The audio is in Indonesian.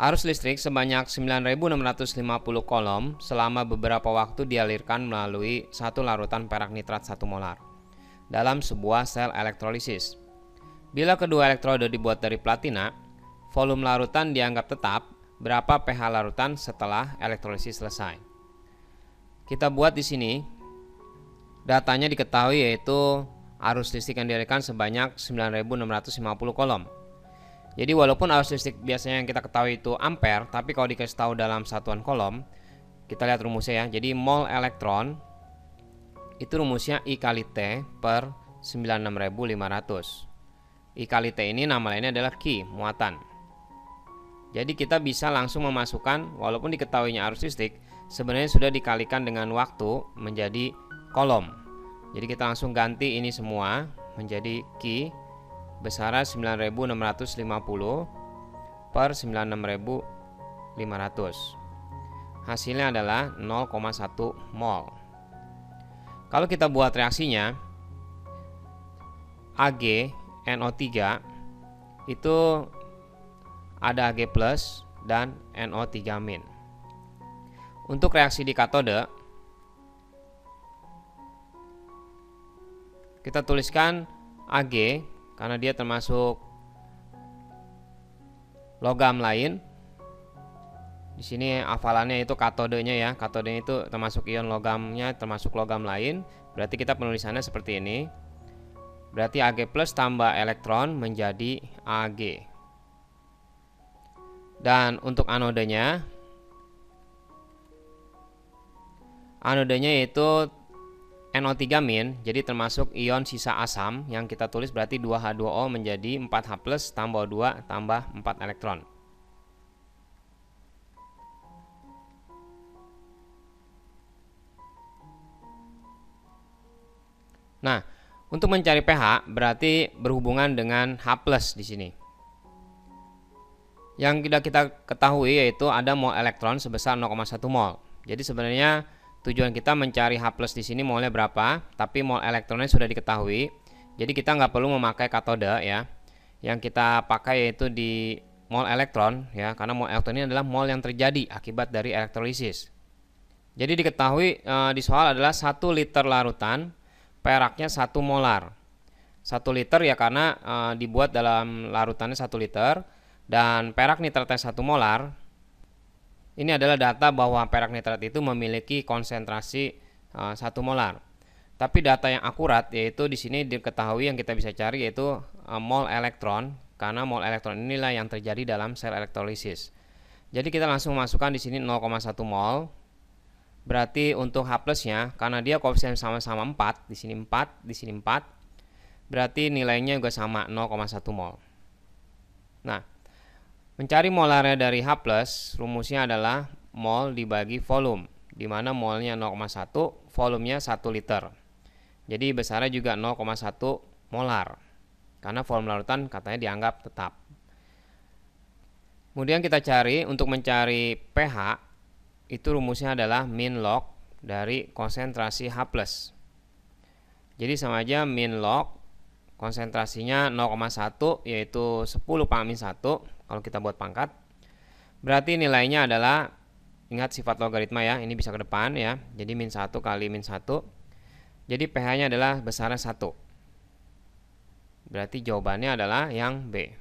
Arus listrik sebanyak 9.650 kolom selama beberapa waktu dialirkan melalui satu larutan perak nitrat 1 molar dalam sebuah sel elektrolisis. Bila kedua elektroda dibuat dari platina, volume larutan dianggap tetap berapa pH larutan setelah elektrolisis selesai. Kita buat di sini, datanya diketahui yaitu arus listrik yang dialirkan sebanyak 9.650 kolom. Jadi walaupun arus listrik biasanya yang kita ketahui itu ampere, tapi kalau dikasih tahu dalam satuan kolom, kita lihat rumusnya ya. Jadi mol elektron itu rumusnya I kali T per 96.500. I kali T ini nama lainnya adalah Q, muatan. Jadi kita bisa langsung memasukkan, walaupun diketahuinya arus listrik, sebenarnya sudah dikalikan dengan waktu menjadi kolom. Jadi kita langsung ganti ini semua menjadi Q besaran 9.650 per 96.500. Hasilnya adalah 0,1 mol. Kalau kita buat reaksinya, AgNO3 itu ada Ag+ dan NO3-. Untuk reaksi di katode, kita tuliskan Ag karena dia termasuk logam lain. Di sini hafalannya itu katodenya ya. Katodenya itu termasuk ion logamnya, termasuk logam lain. Berarti kita penulisannya seperti ini. Berarti Ag+ tambah elektron menjadi Ag. Dan untuk anodenya, anodenya yaitu NO3-, jadi termasuk ion sisa asam yang kita tulis, berarti 2H2O menjadi 4H+ tambah 2 tambah 4 elektron. Nah, untuk mencari pH berarti berhubungan dengan H+ di sini. Yang tidak kita ketahui yaitu ada mol elektron sebesar 0,1 mol. Jadi sebenarnya tujuan kita mencari H+ di sini molnya berapa, tapi mol elektronnya sudah diketahui. Jadi kita nggak perlu memakai katode ya. Yang kita pakai yaitu di mol elektron ya, karena mol elektron ini adalah mol yang terjadi akibat dari elektrolisis. Jadi diketahui di soal adalah 1 liter larutan peraknya 1 molar. 1 liter ya karena dibuat dalam larutannya 1 liter dan perak nitratnya 1 molar. Ini adalah data bahwa perak nitrat itu memiliki konsentrasi 1 molar. Tapi data yang akurat yaitu di sini diketahui yang kita bisa cari yaitu mol elektron, karena mol elektron inilah yang terjadi dalam sel elektrolisis. Jadi kita langsung masukkan di sini 0,1 mol. Berarti untuk H+-nya karena dia koefisien sama-sama 4, di sini 4, di sini 4. Berarti nilainya juga sama 0,1 mol. Nah, mencari molarnya dari H+, rumusnya adalah mol dibagi volume, di mana molnya 0,1, volumenya 1 liter. Jadi besarnya juga 0,1 molar, karena volume larutan katanya dianggap tetap. Kemudian kita cari, untuk mencari pH, itu rumusnya adalah min log dari konsentrasi H+. Jadi sama aja min log, konsentrasinya 0,1 yaitu 10⁻⁻⁴. Kalau kita buat pangkat, berarti nilainya adalah, ingat sifat logaritma ya, ini bisa ke depan ya. Jadi min 1 kali min 1. Jadi pH-nya adalah besarnya 1. Berarti jawabannya adalah yang B.